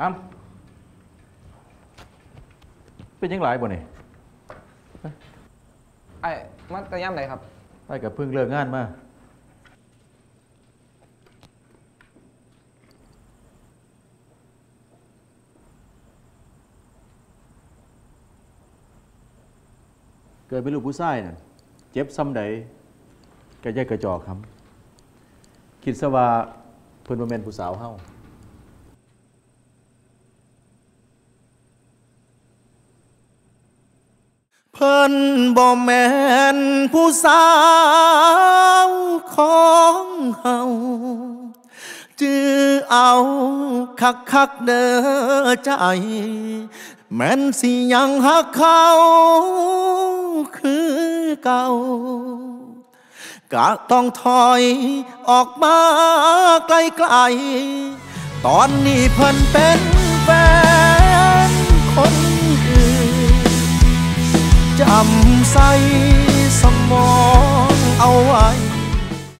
อ้ำเป็นยังไงบ่เนี่ยไอ้มันจะย่ำไหนครับไอ้กับเพิ่งเลิกงานมาเกิดเป็นลูกผู้ชายน่ะเจ็บซ้ำใดกระแยกกระจอกครับคิดซะว่าเพิ่นบ่แม่นผู้สาวเฮาเพิ่นบ่แม่นผู้สาวของเฮาจื้อเอาคักๆเด้อใจแม่นสิยังหักเขาคือเก่ากะต้องถอยออกมาไกลๆตอนนี้เพิ่นเป็นแฟนคนอื่นจำใส่สมองเอาไว้